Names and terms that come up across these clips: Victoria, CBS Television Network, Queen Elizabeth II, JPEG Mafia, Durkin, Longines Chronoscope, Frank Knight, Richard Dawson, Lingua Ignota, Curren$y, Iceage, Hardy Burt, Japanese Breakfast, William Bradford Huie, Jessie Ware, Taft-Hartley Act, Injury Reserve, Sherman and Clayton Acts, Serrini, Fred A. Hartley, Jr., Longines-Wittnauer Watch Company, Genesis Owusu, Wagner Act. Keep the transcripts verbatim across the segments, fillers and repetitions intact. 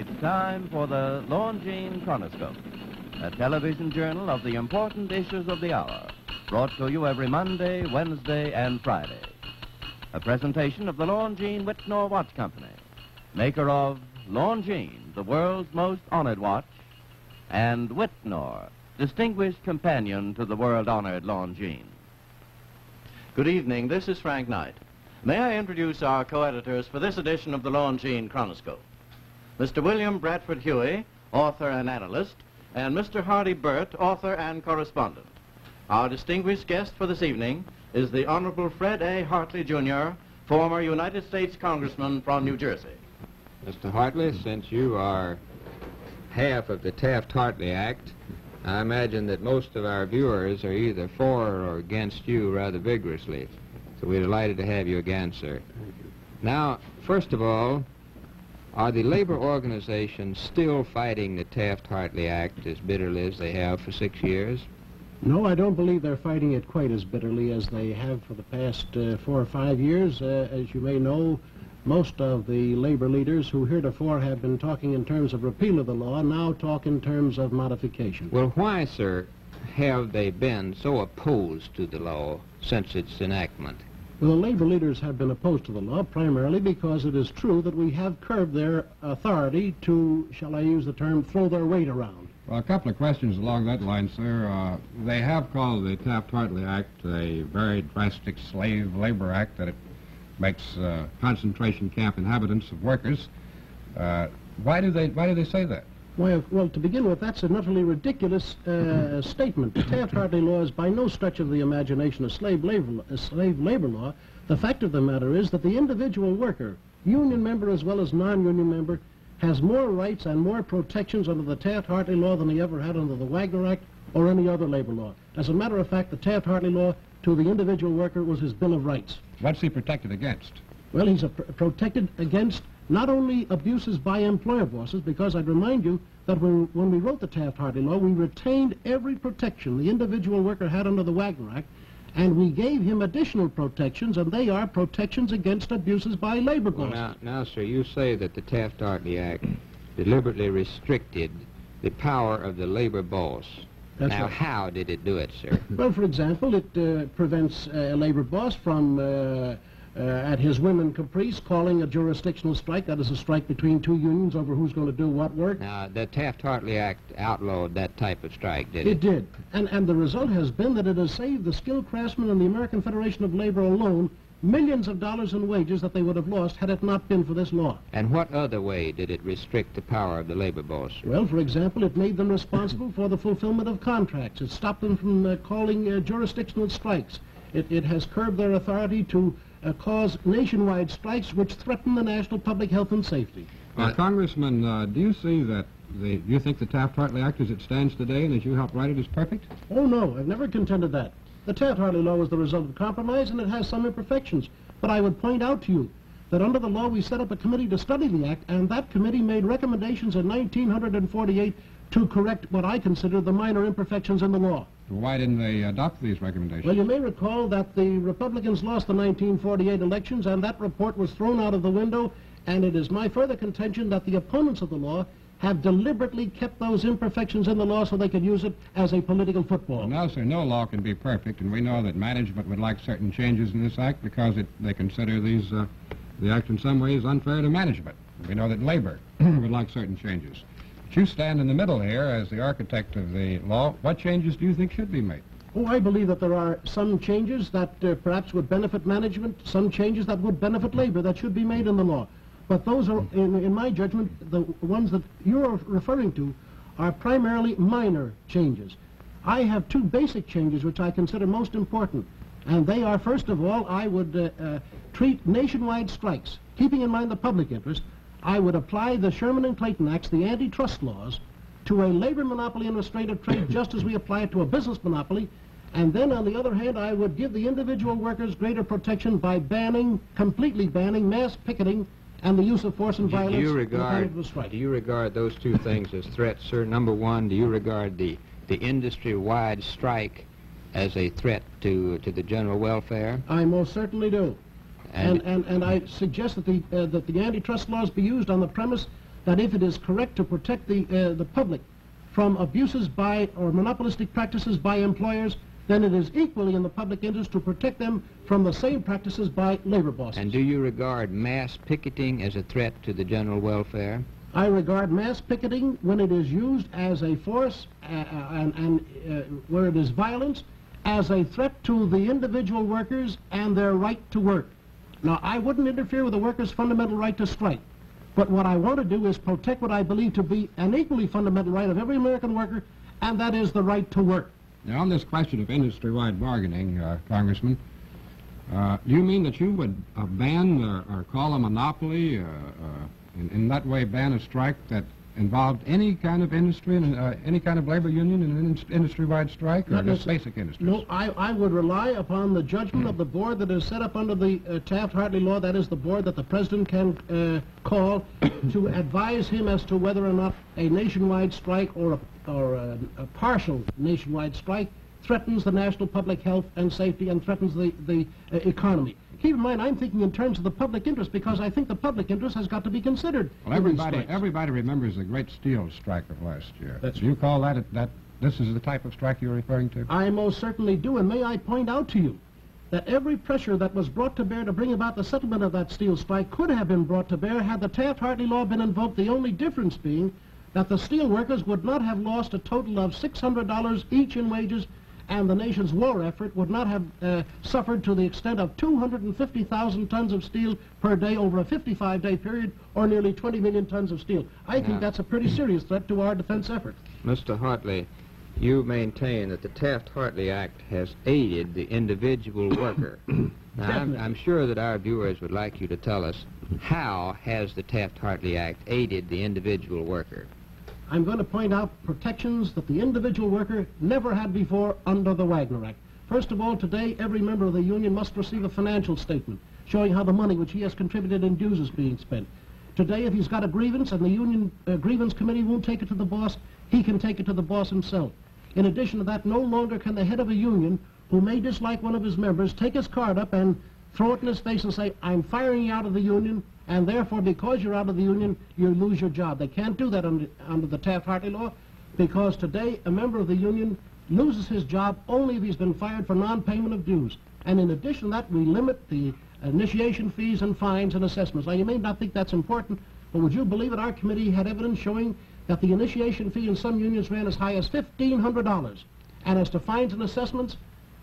It's time for the Longines Chronoscope, a television journal of the important issues of the hour, brought to you every Monday, Wednesday, and Friday. A presentation of the Longines-Wittnauer Watch Company, maker of Longines, the world's most honored watch, and Wittnauer, distinguished companion to the world-honored Longines. Good evening. This is Frank Knight. May I introduce our co-editors for this edition of the Longines Chronoscope? Mister William Bradford Huie, author and analyst, and Mister Hardy Burt, author and correspondent. Our distinguished guest for this evening is the Honorable Fred A. Hartley, Junior, former United States Congressman from New Jersey. Mister Hartley, since you are half of the Taft-Hartley Act, I imagine that most of our viewers are either for or against you rather vigorously. So we're delighted to have you again, sir. Thank you. Now, first of all, are the labor organizations still fighting the Taft-Hartley Act as bitterly as they have for six years? No, I don't believe they're fighting it quite as bitterly as they have for the past uh, four or five years. Uh, as you may know, most of the labor leaders who heretofore have been talking in terms of repeal of the law now talk in terms of modification. Well, why, sir, have they been so opposed to the law since its enactment? Well, the labor leaders have been opposed to the law primarily because it is true that we have curbed their authority to, shall I use the term, throw their weight around. Well, a couple of questions along that line, sir. Uh, they have called the Taft-Hartley Act a very drastic slave labor act, that it makes uh, concentration camp inhabitants of workers. Uh, why do they, why do they say that? Well, well, to begin with, that's an utterly ridiculous uh, statement. The Taft-Hartley law is by no stretch of the imagination a slave labor, a slave labor law. The fact of the matter is that the individual worker, union member as well as non-union member, has more rights and more protections under the Taft-Hartley law than he ever had under the Wagner Act or any other labor law. As a matter of fact, the Taft-Hartley law to the individual worker was his Bill of Rights. What's he protected against? Well, he's a pr protected against not only abuses by employer bosses, because I'd remind you that when, when we wrote the Taft-Hartley law, we retained every protection the individual worker had under the Wagner Act, and we gave him additional protections, and they are protections against abuses by labor bosses. Well, now, now, sir, you say that the Taft-Hartley Act deliberately restricted the power of the labor boss. That's now, right. How did it do it, sir? Well, for example, it uh, prevents uh, a labor boss from... Uh, Uh, at his whim and caprice, calling a jurisdictional strike. That is a strike between two unions over who's going to do what work. Now, the Taft-Hartley Act outlawed that type of strike, did it? It did. And, and the result has been that it has saved the skilled craftsmen and the American Federation of Labor alone millions of dollars in wages that they would have lost had it not been for this law. And what other way did it restrict the power of the labor boss? Well, for example, it made them responsible for the fulfillment of contracts. It stopped them from uh, calling uh, jurisdictional strikes. It, it has curbed their authority to Uh, cause nationwide strikes which threaten the national public health and safety. Uh, uh, Congressman, uh, do you see that, the, do you think the Taft-Hartley Act as it stands today and as you help write it is perfect? Oh, no, I've never contended that. The Taft-Hartley law was the result of compromise and it has some imperfections. But I would point out to you that under the law we set up a committee to study the Act, and that committee made recommendations in nineteen forty-eight to correct what I consider the minor imperfections in the law. Why didn't they adopt these recommendations? Well, you may recall that the Republicans lost the nineteen forty-eight elections, and that report was thrown out of the window, and it is my further contention that the opponents of the law have deliberately kept those imperfections in the law so they could use it as a political football. Well, now, sir, no law can be perfect, and we know that management would like certain changes in this act because it, they consider these, uh, the act in some ways unfair to management. We know that labor would like certain changes. You stand in the middle here as the architect of the law. What changes do you think should be made? Oh, I believe that there are some changes that uh, perhaps would benefit management, some changes that would benefit labor that should be made in the law. But those are, in, in my judgment, the ones that you're referring to are primarily minor changes. I have two basic changes which I consider most important, and they are, first of all, I would uh, uh, treat nationwide strikes, keeping in mind the public interest. I would apply the Sherman and Clayton Acts, the antitrust laws, to a labor monopoly and restraint of trade just as we apply it to a business monopoly. And then, on the other hand, I would give the individual workers greater protection by banning, completely banning, mass picketing and the use of force and do violence. You regard, do you regard those two things as threats, sir? Number one, do you regard the, the industry-wide strike as a threat to, to the general welfare? I most certainly do. And, and, and I suggest that the, uh, that the antitrust laws be used on the premise that if it is correct to protect the, uh, the public from abuses by or monopolistic practices by employers, then it is equally in the public interest to protect them from the same practices by labor bosses. And do you regard mass picketing as a threat to the general welfare? I regard mass picketing, when it is used as a force uh, and, and uh, where it is violence, as a threat to the individual workers and their right to work. Now, I wouldn't interfere with a worker's fundamental right to strike, but what I want to do is protect what I believe to be an equally fundamental right of every American worker, and that is the right to work. Now, on this question of industry-wide bargaining, uh, Congressman, uh, do you mean that you would uh, ban uh, or call a monopoly uh, uh, and in that way ban a strike that involved any kind of industry, and, uh, any kind of labor union in an in industry-wide strike, or just basic industries? No, I, I would rely upon the judgment mm. of the board that is set up under the uh, Taft-Hartley law. That is the board that the president can uh, call to advise him as to whether or not a nationwide strike or, a, or a, a partial nationwide strike threatens the national public health and safety and threatens the, the uh, economy. Keep in mind, I'm thinking in terms of the public interest, because I think the public interest has got to be considered. Well, everybody, everybody remembers the great steel strike of last year. That's do you call that, a, that, this is the type of strike you're referring to? I most certainly do, and may I point out to you that every pressure that was brought to bear to bring about the settlement of that steel strike could have been brought to bear had the Taft-Hartley law been invoked, the only difference being that the steel workers would not have lost a total of six hundred dollars each in wages, and the nation's war effort would not have uh, suffered to the extent of two hundred fifty thousand tons of steel per day over a fifty-five day period, or nearly twenty million tons of steel. I now, think that's a pretty serious threat to our defense effort. Mister Hartley, you maintain that the Taft-Hartley Act has aided the individual worker. Now, I'm, I'm sure that our viewers would like you to tell us, how has the Taft-Hartley Act aided the individual worker? I'm going to point out protections that the individual worker never had before under the Wagner Act. First of all, today, every member of the union must receive a financial statement showing how the money which he has contributed and dues is being spent. Today, if he's got a grievance and the union uh, grievance committee won't take it to the boss, he can take it to the boss himself. In addition to that, no longer can the head of a union, who may dislike one of his members, take his card up and throw it in his face and say, "I'm firing you out of the union, and therefore, because you're out of the union, you lose your job." They can't do that under, under the Taft-Hartley law, because today a member of the union loses his job only if he's been fired for non-payment of dues. And in addition to that, we limit the initiation fees and fines and assessments. Now, you may not think that's important, but would you believe it? Our committee had evidence showing that the initiation fee in some unions ran as high as fifteen hundred dollars. And as to fines and assessments,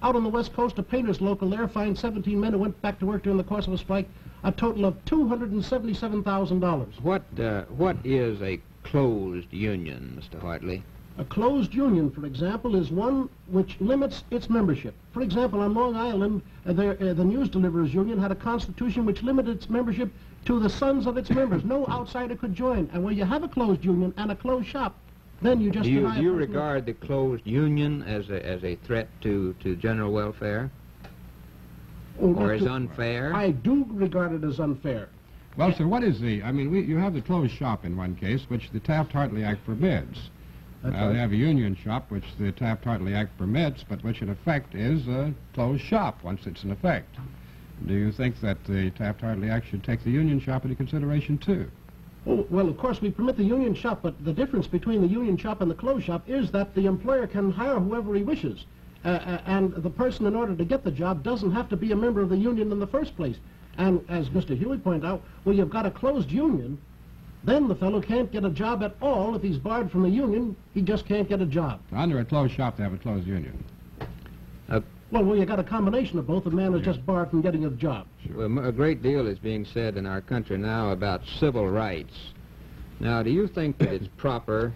out on the West Coast, a painter's local there fined seventeen men who went back to work during the course of a strike a total of two hundred seventy-seven thousand dollars. What, uh, what is a closed union, Mister Hartley? A closed union, for example, is one which limits its membership. For example, on Long Island, uh, there, uh, the News Deliverers Union had a constitution which limited its membership to the sons of its members. No outsider could join. And when you have a closed union and a closed shop, then you just do you, do you regard the closed union as a, as a threat to, to general welfare? Oh, or as unfair? I do regard it as unfair. Well, sir, what is the, I mean, we, you have the closed shop in one case, which the Taft-Hartley Act forbids. Uh, right. They have a union shop, which the Taft-Hartley Act permits, but which in effect is a closed shop once it's in effect. Do you think that the Taft-Hartley Act should take the union shop into consideration, too? Oh, well, of course, we permit the union shop, but the difference between the union shop and the closed shop is that the employer can hire whoever he wishes. Uh, uh, and the person, in order to get the job, doesn't have to be a member of the union in the first place. And as Mister Huie pointed out, well, you've got a closed union, then the fellow can't get a job at all. If he's barred from the union, he just can't get a job. Under a closed shop, they have a closed union. Uh, well, well, you've got a combination of both. A man is yeah. just barred from getting a job. Sure. Well, a great deal is being said in our country now about civil rights. Now, do you think that it's proper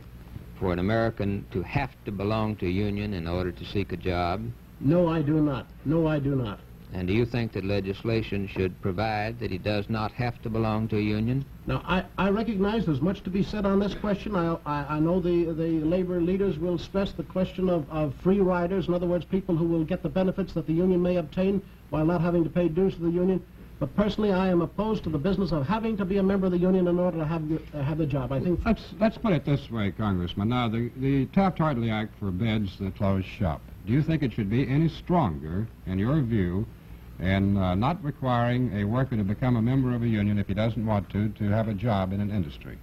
for an American to have to belong to a union in order to seek a job? No, I do not. No, I do not. And do you think that legislation should provide that he does not have to belong to a union? Now, I, I recognize there's much to be said on this question. I, I, I know the, the labor leaders will stress the question of, of free riders, in other words, people who will get the benefits that the union may obtain while not having to pay dues to the union. But personally, I am opposed to the business of having to be a member of the union in order to have the, uh, have the job. I think let's let's put it this way, Congressman. Now, the the Taft-Hartley Act forbids the closed shop. Do you think it should be any stronger, in your view, in uh, not requiring a worker to become a member of a union if he doesn't want to to have a job in an industry?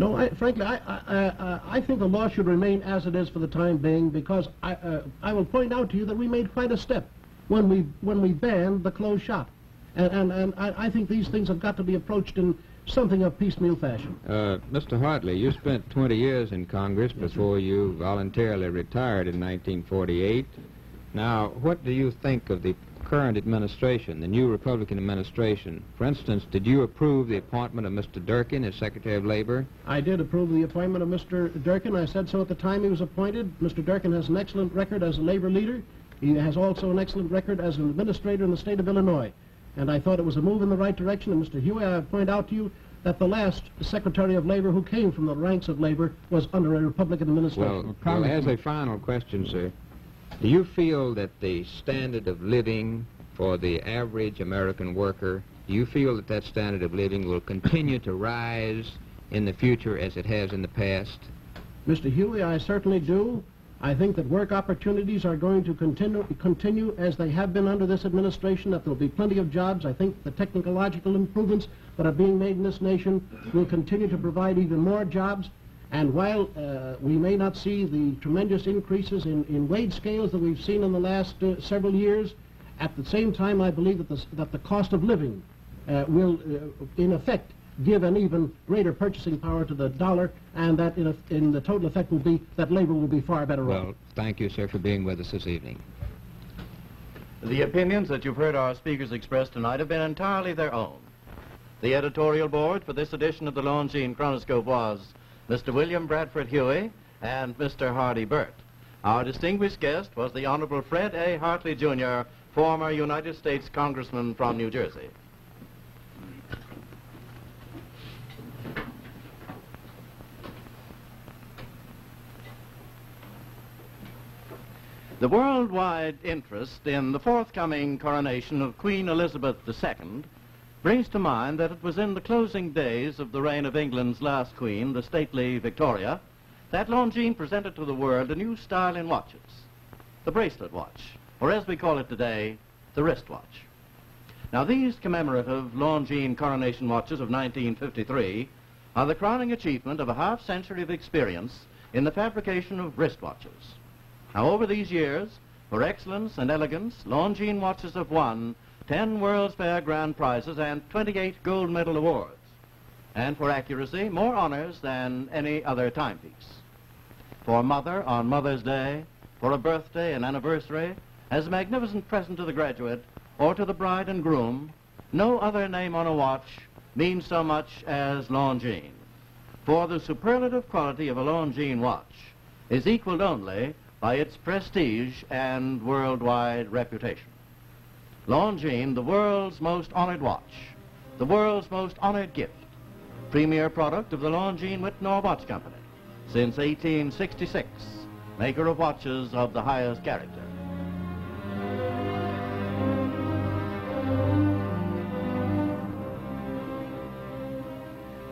No, I, frankly, I, I, I, I think the law should remain as it is for the time being, because I, uh, I will point out to you that we made quite a step when we, when we banned the closed shop. And, and, and I, I think these things have got to be approached in something of piecemeal fashion. Uh, Mister Hartley, you spent twenty years in Congress yes, before sir. you voluntarily retired in nineteen forty-eight. Now, what do you think of the current administration, the new Republican administration? For instance, did you approve the appointment of Mister Durkin as Secretary of Labor? I did approve the appointment of Mister Durkin. I said so at the time he was appointed. Mister Durkin has an excellent record as a labor leader. He has also an excellent record as an administrator in the state of Illinois. And I thought it was a move in the right direction. And Mister Huie, I point out to you that the last Secretary of Labor who came from the ranks of labor was under a Republican administration. Well, well, as a final question, sir, do you feel that the standard of living for the average American worker, do you feel that that standard of living will continue to rise in the future as it has in the past? Mister Huie, I certainly do. I think that work opportunities are going to continue, continue as they have been under this administration, that there will be plenty of jobs. I think the technological improvements that are being made in this nation will continue to provide even more jobs. And while uh, we may not see the tremendous increases in, in wage scales that we've seen in the last uh, several years, at the same time I believe that the, that the cost of living uh, will, uh, in effect, give an even greater purchasing power to the dollar, and that in, a, in the total effect will be that labor will be far better off. Well, thank you, sir, for being with us this evening. The opinions that you've heard our speakers express tonight have been entirely their own. The editorial board for this edition of the Longines Chronoscope was Mister William Bradford Huie and Mister Hardy Burt. Our distinguished guest was the Honorable Fred A. Hartley, Junior, former United States Congressman from New Jersey. The worldwide interest in the forthcoming coronation of Queen Elizabeth the Second brings to mind that it was in the closing days of the reign of England's last queen, the stately Victoria, that Longines presented to the world a new style in watches, the bracelet watch, or as we call it today, the wristwatch. Now these commemorative Longines coronation watches of nineteen fifty-three are the crowning achievement of a half century of experience in the fabrication of wristwatches. Now, over these years, for excellence and elegance, Longines watches have won ten World's Fair grand prizes and twenty-eight gold medal awards, and for accuracy, more honors than any other timepiece. For mother on Mother's Day, for a birthday and anniversary, as a magnificent present to the graduate or to the bride and groom, no other name on a watch means so much as Longines. For the superlative quality of a Longines watch is equaled only by its prestige and worldwide reputation. Longines, the world's most honored watch, the world's most honored gift, premier product of the Longines-Wittnauer Watch Company, since eighteen sixty-six, maker of watches of the highest character.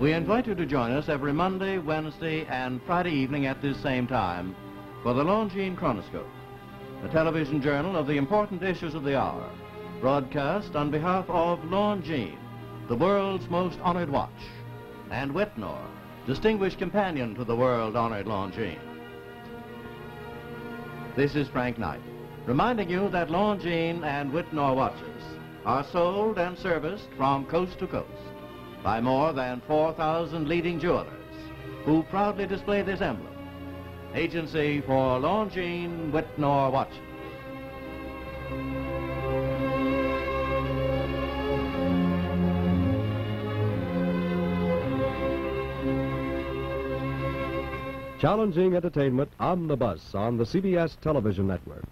We invite you to join us every Monday, Wednesday, and Friday evening at this same time for the Longines Chronoscope, a television journal of the important issues of the hour, broadcast on behalf of Longines, the world's most honored watch, and Wittnauer, distinguished companion to the world-honored Longines. This is Frank Knight, reminding you that Longines and Wittnauer watches are sold and serviced from coast to coast by more than four thousand leading jewelers who proudly display this emblem, Agency for Longines-Wittnauer Watches. Challenging entertainment on the bus on the C B S Television Network.